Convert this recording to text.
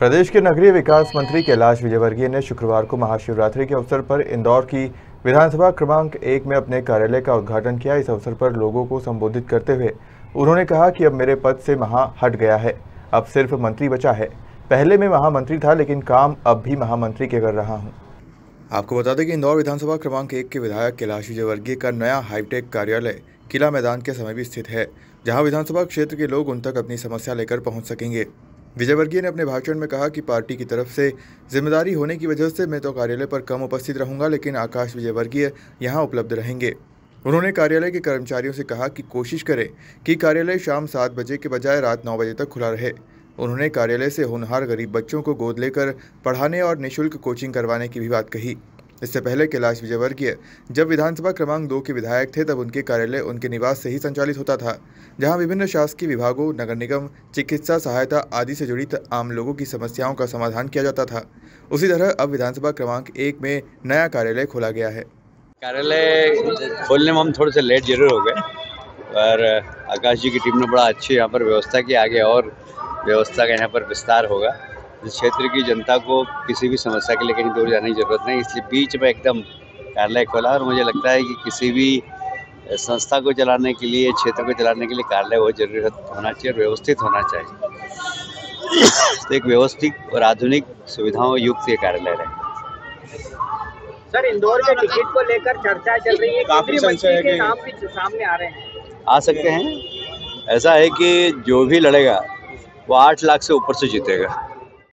प्रदेश के नगरीय विकास मंत्री कैलाश विजयवर्गीय ने शुक्रवार को महाशिवरात्रि के अवसर पर इंदौर की विधानसभा क्रमांक 1 में अपने कार्यालय का उद्घाटन किया। इस अवसर पर लोगों को संबोधित करते हुए उन्होंने कहा कि अब मेरे पद से महा हट गया है, अब सिर्फ मंत्री बचा है। पहले मैं महामंत्री था, लेकिन काम अब भी महामंत्री के कर रहा हूँ। आपको बता दें कि इंदौर विधानसभा क्रमांक 1 के विधायक कैलाश विजयवर्गीय का नया हाईटेक कार्यालय किला मैदान के समीप स्थित है, जहाँ विधानसभा क्षेत्र के लोग उन तक अपनी समस्या लेकर पहुँच सकेंगे। विजयवर्गीय ने अपने भाषण में कहा कि पार्टी की तरफ से जिम्मेदारी होने की वजह से मैं तो कार्यालय पर कम उपस्थित रहूंगा, लेकिन आकाश विजयवर्गीय यहां उपलब्ध रहेंगे। उन्होंने कार्यालय के कर्मचारियों से कहा कि कोशिश करें कि कार्यालय शाम 7 बजे के बजाय रात 9 बजे तक खुला रहे। उन्होंने कार्यालय से होनहार गरीब बच्चों को गोद लेकर पढ़ाने और निःशुल्क कोचिंग करवाने की भी बात कही। इससे पहले कैलाश विजयवर्गीय जब विधानसभा क्रमांक 2 के विधायक थे, तब उनके कार्यालय उनके निवास से ही संचालित होता था, जहां विभिन्न शासकीय विभागों, नगर निगम, चिकित्सा सहायता आदि से जुड़ी आम लोगों की समस्याओं का समाधान किया जाता था। उसी तरह अब विधानसभा क्रमांक 1 में नया कार्यालय खोला गया है। कार्यालय खोलने में हम थोड़े से लेट जरूर हो गए, पर आकाश जी की टीम ने बड़ा अच्छी यहाँ पर व्यवस्था की। आगे और व्यवस्था का यहाँ पर विस्तार होगा। इस क्षेत्र की जनता को किसी भी समस्या के लिए कहीं दूर जाने की ज़रूरत नहीं, इसलिए बीच में एकदम कार्यालय खोला। और मुझे लगता है कि किसी भी संस्था को चलाने के लिए, क्षेत्र को चलाने के लिए कार्यालय बहुत जरूरी होना चाहिए और व्यवस्थित होना चाहिए। तो एक व्यवस्थित और आधुनिक सुविधाओं युक्त ये कार्यालय रहेगा। सर, इंदौर में टिकट को लेकर चर्चा चल रही है, काफी संशय के नाम भी सामने आ रहे हैं। आ सकते हैं। ऐसा है कि जो भी लड़ेगा वो 8 लाख से ऊपर से जीतेगा।